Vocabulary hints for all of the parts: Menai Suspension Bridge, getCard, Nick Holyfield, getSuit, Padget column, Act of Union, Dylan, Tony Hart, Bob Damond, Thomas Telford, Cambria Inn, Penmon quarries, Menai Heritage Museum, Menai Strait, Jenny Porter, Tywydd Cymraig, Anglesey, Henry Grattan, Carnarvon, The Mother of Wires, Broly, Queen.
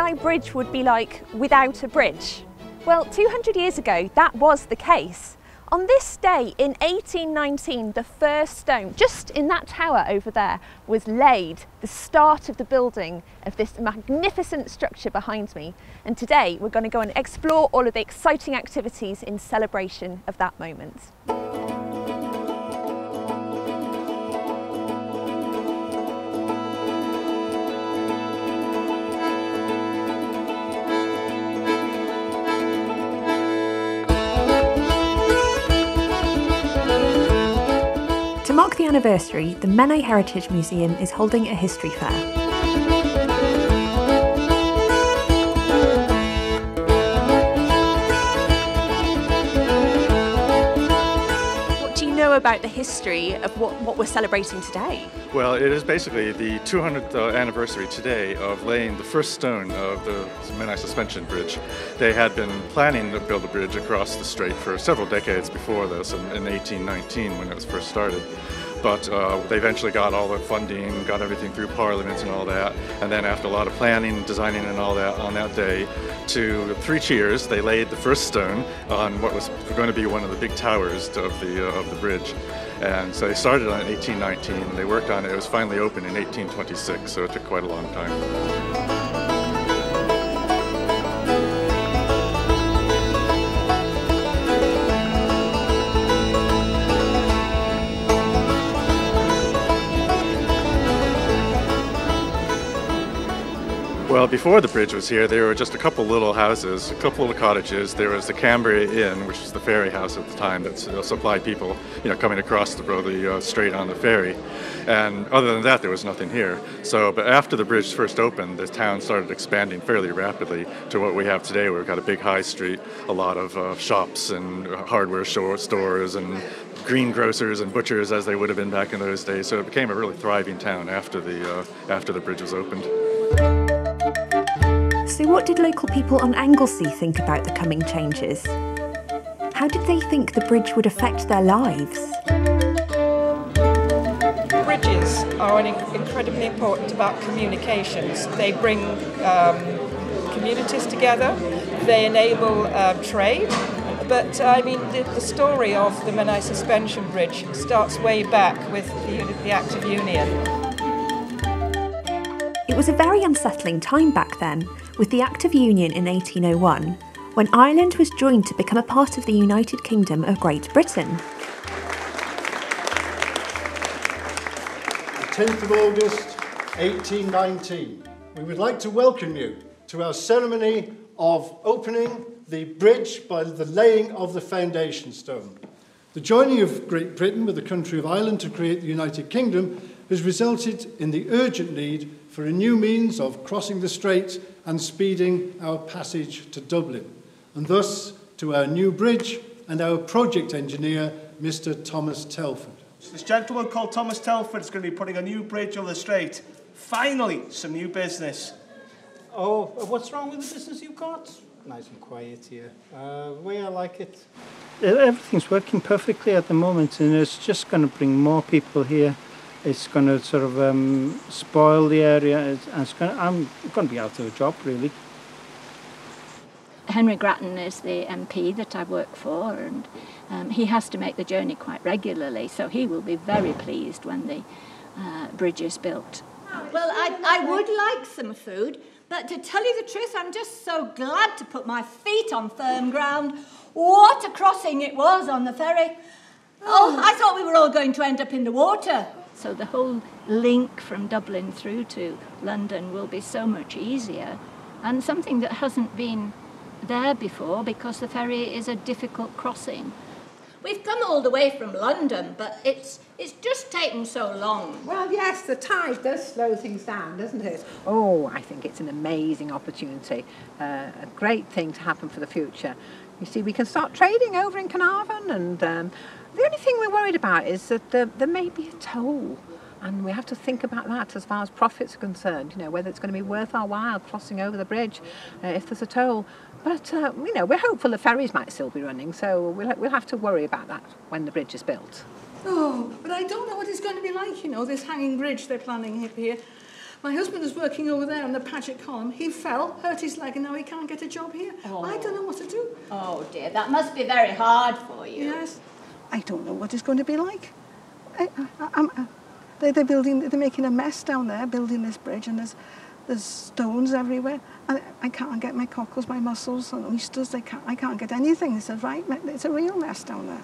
Menai Bridge would be like without a bridge. Well, 200 years ago, that was the case. On this day in 1819, the first stone, just in that tower over there, was laid, the start of the building of this magnificent structure behind me. And today we're going to go and explore all of the exciting activities in celebration of that moment. To mark the anniversary, the Menai Heritage Museum is holding a history fair. What do you know about the history of what we're celebrating today? Well, it is basically the 200th anniversary today of laying the first stone of the Menai Suspension Bridge. They had been planning to build a bridge across the strait for several decades before this, in 1819 when it was first started. But they eventually got all the funding, got everything through Parliament and all that, and then after a lot of planning, designing and all that, on that day, to three cheers, they laid the first stone on what was going to be one of the big towers of the bridge. And so they started on 1819, and they worked on it. It was finally open in 1826, so it took quite a long time. Well, before the bridge was here, there were just a couple little houses, a couple little cottages. There was the Cambria Inn, which was the ferry house at the time that supplied people, you know, coming across the Broly Strait on the ferry. And other than that, there was nothing here. So, but after the bridge first opened, the town started expanding fairly rapidly to what we have today. We've got a big high street, a lot of shops and hardware stores and greengrocers and butchers, as they would have been back in those days. So it became a really thriving town after the bridge was opened. So what did local people on Anglesey think about the coming changes? How did they think the bridge would affect their lives? Bridges are incredibly important about communications. They bring communities together, they enable trade, but I mean the story of the Menai Suspension Bridge starts way back with the Act of Union. It was a very unsettling time back then, with the Act of Union in 1801, when Ireland was joined to become a part of the United Kingdom of Great Britain. The 10th of August, 1819. We would like to welcome you to our ceremony of opening the bridge by the laying of the foundation stone. The joining of Great Britain with the country of Ireland to create the United Kingdom has resulted in the urgent need for a new means of crossing the strait and speeding our passage to Dublin, and thus to our new bridge and our project engineer, Mr. Thomas Telford. So this gentleman called Thomas Telford is going to be putting a new bridge on the strait. Finally, some new business. Oh, what's wrong with the business you've got? Nice and quiet here. I like it. Everything's working perfectly at the moment, and it's just going to bring more people here. It's going to sort of spoil the area. I'm going to be out of a job, really. Henry Grattan is the MP that I work for, and he has to make the journey quite regularly, so he will be very pleased when the bridge is built. Well, I would like some food, but to tell you the truth, I'm just so glad to put my feet on firm ground. What a crossing it was on the ferry. Oh, I thought we were all going to end up in the water. So the whole link from Dublin through to London will be so much easier, and something that hasn't been there before, because the ferry is a difficult crossing. We've come all the way from London, but it's just taken so long. Well, yes, the tide does slow things down, doesn't it? Oh, I think it's an amazing opportunity, a great thing to happen for the future. You see, we can start trading over in Carnarvon, and the only thing we're worried about is that there may be a toll, and we have to think about that as far as profits are concerned, you know, whether it's going to be worth our while crossing over the bridge if there's a toll. But, you know, we're hopeful the ferries might still be running, so we'll have to worry about that when the bridge is built. Oh, but I don't know what it's going to be like, you know, this hanging bridge they're planning up here. My husband was working over there on the Padget column. He fell, hurt his leg, and now he can't get a job here. Oh. I don't know what to do. Oh dear, that must be very hard for you. Yes. I don't know what it's going to be like. They're making a mess down there, building this bridge, and there's stones everywhere. And I can't get my cockles, my mussels, and oysters. I can't get anything. It's a real mess down there.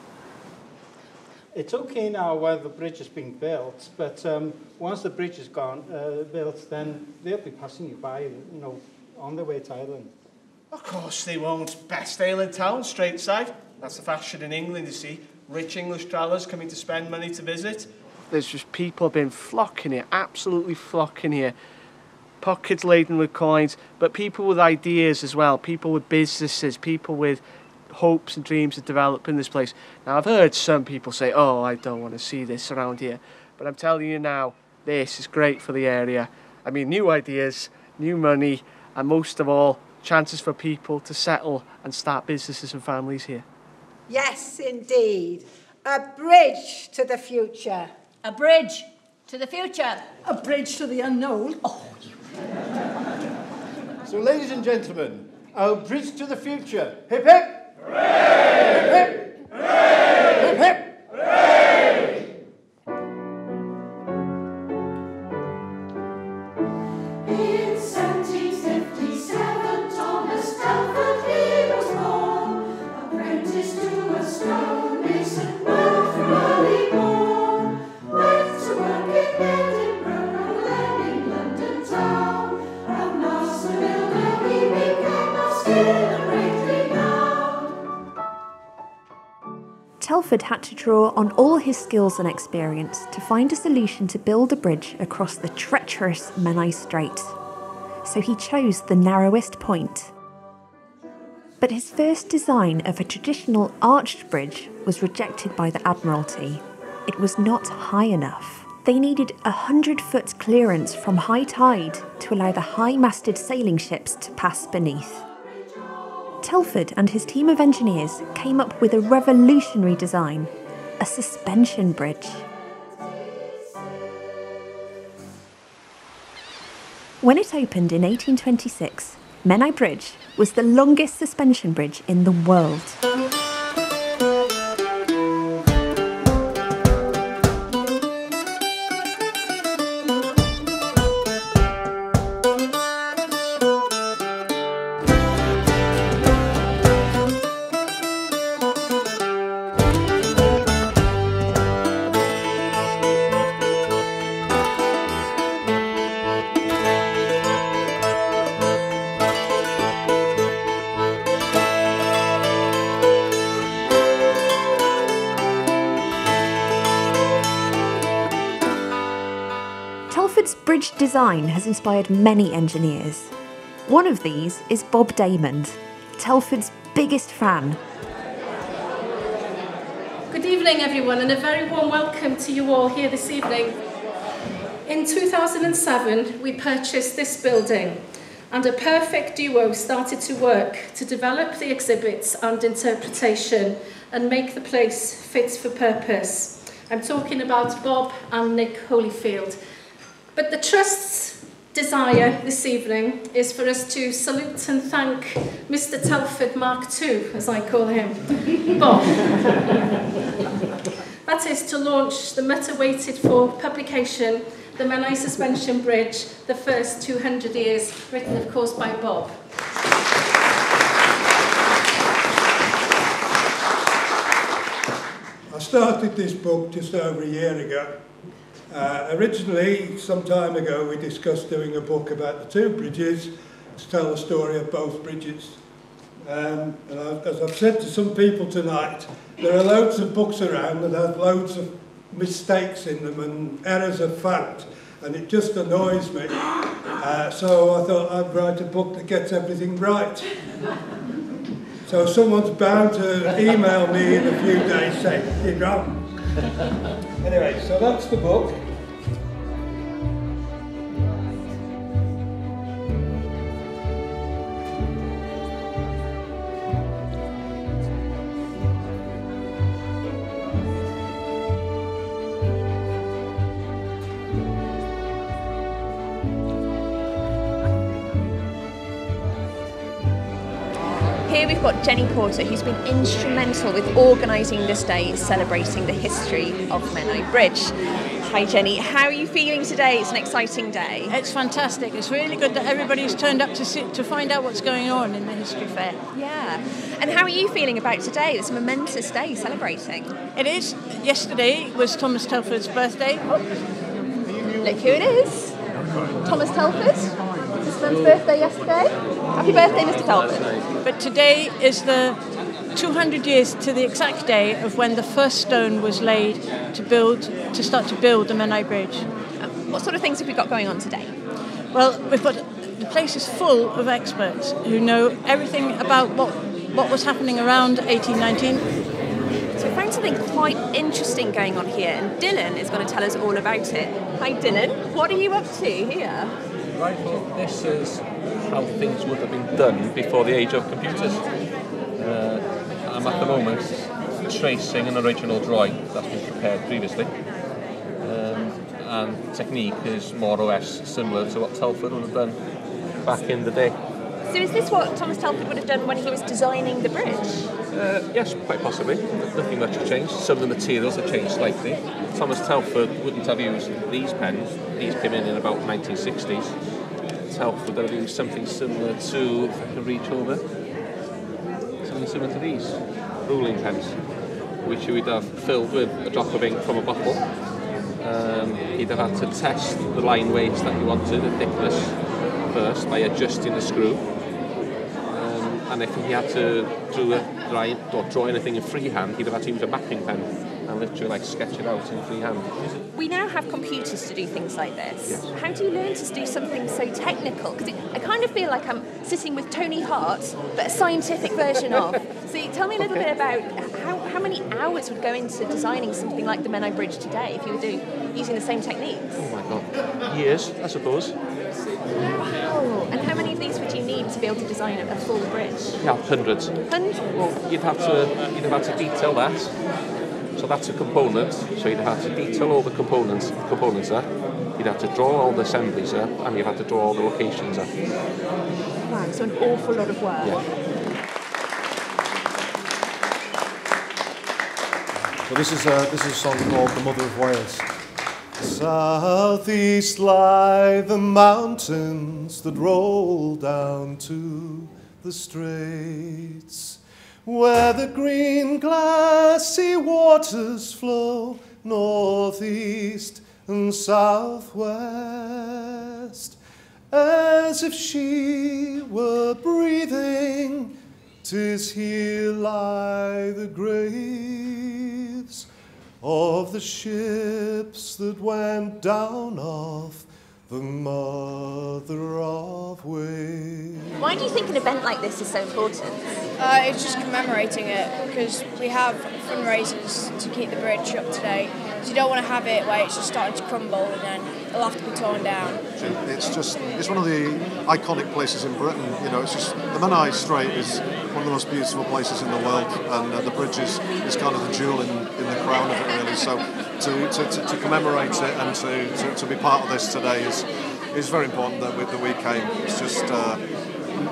It's okay now while the bridge is being built, but once the bridge is built, then they'll be passing you by, you know, on their way to Ireland. Of course they won't. Best ale in town, straight side. That's the fashion in England, you see. Rich English travellers coming to spend money to visit. There's just people been flocking here, absolutely flocking here. Pockets laden with coins, but people with ideas as well, people with businesses, people with hopes and dreams of developing this place. Now, I've heard some people say, oh, I don't want to see this around here, but I'm telling you now, this is great for the area. I mean, new ideas, new money, and most of all, chances for people to settle and start businesses and families here. Yes, indeed. A bridge to the future. A bridge to the future. A bridge to the unknown. Oh, you. So, ladies and gentlemen, our bridge to the future. Hip hip! Hooray! Hip hip! Hooray! Hip hip! Hooray! In 1757, Thomas Telford, he was born, apprentice to a stonemason, well from early born, went to work in Edinburgh and then in London town, and Masterville where he became of skill. Telford had to draw on all his skills and experience to find a solution to build a bridge across the treacherous Menai Strait. So he chose the narrowest point. But his first design of a traditional arched bridge was rejected by the Admiralty. It was not high enough. They needed a 100-foot clearance from high tide to allow the high-masted sailing ships to pass beneath. Telford and his team of engineers came up with a revolutionary design, a suspension bridge. When it opened in 1826, Menai Bridge was the longest suspension bridge in the world. Bridge design has inspired many engineers. One of these is Bob Damond, Telford's biggest fan. Good evening everyone, and a very warm welcome to you all here this evening. In 2007 we purchased this building and a perfect duo started to work to develop the exhibits and interpretation and make the place fit for purpose. I'm talking about Bob and Nick Holyfield. But the Trust's desire this evening is for us to salute and thank Mr. Telford Mark II, as I call him, Bob. That is to launch the much-awaited for publication, the Menai Suspension Bridge, the first 200 years, written, of course, by Bob. I started this book just over a year ago. Originally, some time ago, we discussed doing a book about the two bridges to tell the story of both bridges. And as I've said to some people tonight, there are loads of books around that have loads of mistakes in them and errors of fact, and it just annoys me. So I thought I'd write a book that gets everything right. So someone's bound to email me in a few days saying, you're wrong. Anyway, so that's the book. Here we've got Jenny Porter, who's been instrumental with organising this day celebrating the history of Menai Bridge. Hi Jenny, how are you feeling today? It's an exciting day. It's fantastic. It's really good that everybody's turned up to find out what's going on in the history fair. Yeah. And how are you feeling about today? It's a momentous day celebrating. It is. Yesterday was Thomas Telford's birthday. Oh. Look who it is. Thomas Telford. His son's birthday yesterday. Happy birthday, Mr. Telford. But today is the 200 years to the exact day of when the first stone was laid to start to build the Menai Bridge. What sort of things have we got going on today? Well, we've got the place is full of experts who know everything about what was happening around 1819. So we found something quite interesting going on here, and Dylan is going to tell us all about it. Hi Dylan, what are you up to here? Right, well, this is how things would have been done before the age of computers. I'm at the moment tracing an original drawing that's been prepared previously, and the technique is more or less similar to what Telford would have done back in the day. So is this what Thomas Telford would have done when he was designing the bridge? Yes, quite possibly. Nothing much has changed. Some of the materials have changed slightly. Thomas Telford wouldn't have used these pens. These came in about 1960s. Telford would have used something similar to, if I can reach over, something similar to these ruling pens, which he would have filled with a drop of ink from a bottle. He'd have had to test the line weights that he wanted, the thickness, first by adjusting the screw. And if he had to draw anything in freehand, he'd have had to use a mapping pen and literally sketch it out in freehand. We now have computers to do things like this. Yes. How do you learn to do something so technical? Because I kind of feel like I'm sitting with Tony Hart, but a scientific version of. So tell me a little bit about how many hours would go into designing something like the Menai Bridge today if you were using the same techniques? Oh my God, years, I suppose. Wow! And how many of these would you need to be able to design a full bridge? Yeah, hundreds. Hundreds? Well, you'd have had to detail that. So that's a component. So you'd have to detail all the components up. You'd have to draw all the assemblies up, and you'd have to draw all the locations up. Wow! So an awful lot of work. Yeah. So this is a song called "The Mother of Wires." Southeast lie the mountains that roll down to the straits, where the green glassy waters flow northeast and southwest, as if she were breathing. 'Tis here lie the graves of the ships that went down off the Mother of Wales. Why do you think an event like this is so important? It's just commemorating it, because we have fundraisers to keep the bridge up to date. So you don't want to have it where it's just starting to crumble and then it'll have to be torn down. It's one of the iconic places in Britain. You know, it's just the Menai Strait is one of the most beautiful places in the world, and the bridge is kind of the jewel in the crown of it, really. So to commemorate it and to be part of this today is very important that we came. It's just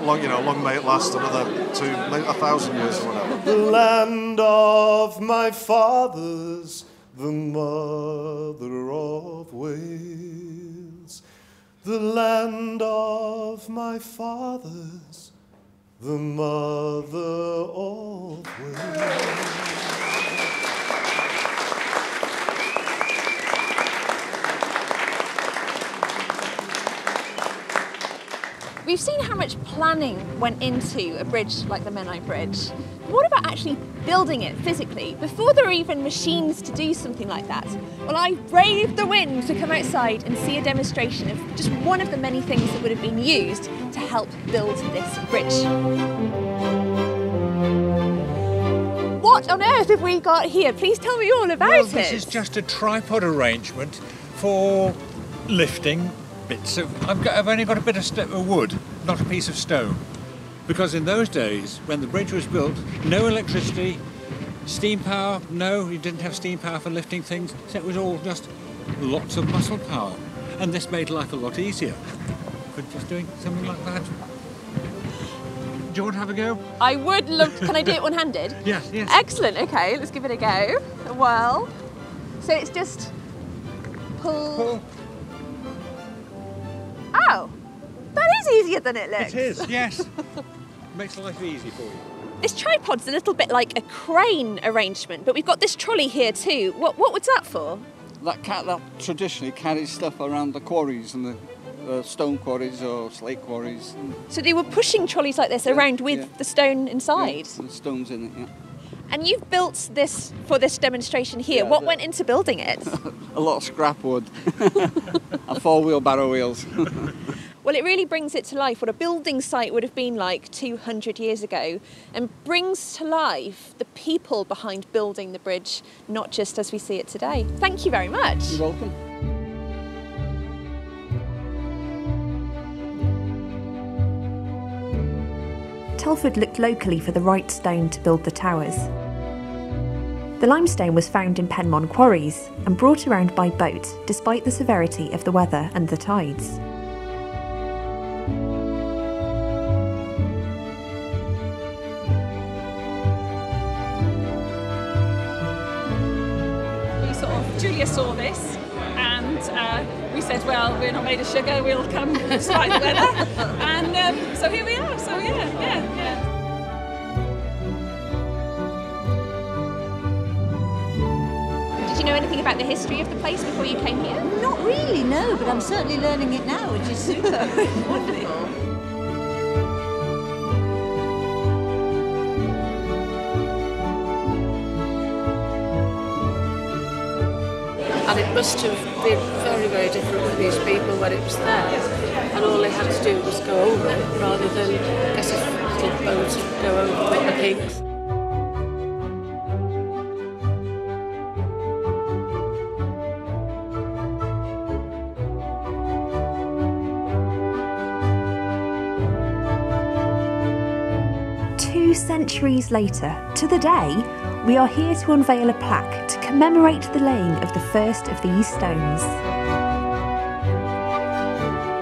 long may it last another 2,000 years or whatever. The land of my fathers, the Mother of Wales. The land of my fathers, the Mother of Wales. We've seen how much planning went into a bridge like the Menai Bridge. What about actually building it physically? Before there were even machines to do something like that, well, I braved the wind to come outside and see a demonstration of just one of the many things that would have been used to help build this bridge. What on earth have we got here? Please tell me all about it. This is just a tripod arrangement for lifting bits of, I've only got a bit of wood, not a piece of stone, because in those days when the bridge was built, no electricity, steam power, you didn't have steam power for lifting things, so it was all just lots of muscle power, and this made life a lot easier for just doing something like that. Do you want to have a go? I would love to. Can I do it one-handed? Yes, yes. Excellent. Okay, let's give it a go. Well, so it's just pull. Oh, that is easier than it looks. It is, yes. Makes life easy for you. This tripod's a little bit like a crane arrangement, but we've got this trolley here too. What was that for? That traditionally carries stuff around the quarries and the stone quarries or slate quarries. So they were pushing trolleys like this around with the stone inside? Yeah, the stone's in it, yeah. And you've built this for this demonstration here. Yeah, what went into building it? A lot of scrap wood and four-wheel barrow wheels. Well, it really brings it to life what a building site would have been like 200 years ago, and brings to life the people behind building the bridge, not just as we see it today. Thank you very much. You're welcome. Telford looked locally for the right stone to build the towers. The limestone was found in Penmon quarries and brought around by boat despite the severity of the weather and the tides. Julia saw this and we said, well, we're not made of sugar, we'll come despite the weather. And so here we are, so yeah. Did you know anything about the history of the place before you came here? Not really, no, but I'm certainly learning it now, which is super. Wonderful. And it must have been very, very different for these people when it was there. And all they had to do was go over rather than get a little boat and go over with the pigs. Two centuries later, to the day, we are here to unveil a plaque to commemorate the laying of the first of these stones.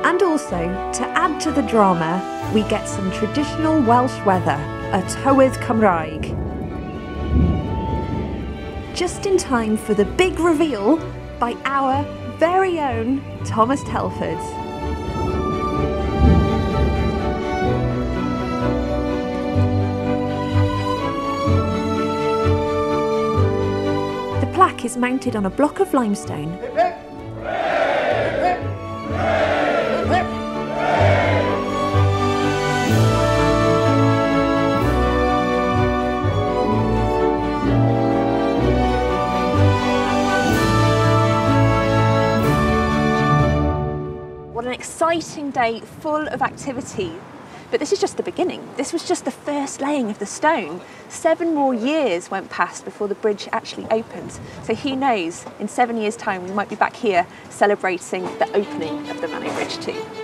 And also, to add to the drama, we get some traditional Welsh weather, a Tywydd Cymraig. Just in time for the big reveal by our very own Thomas Telford. The plaque is mounted on a block of limestone. Hip, hip. Hip, hip. Hip, hip. What an exciting day full of activity. But this is just the beginning. This was just the first laying of the stone. 7 more years went past before the bridge actually opened. So who knows, in 7 years' time, we might be back here celebrating the opening of the Menai Bridge too.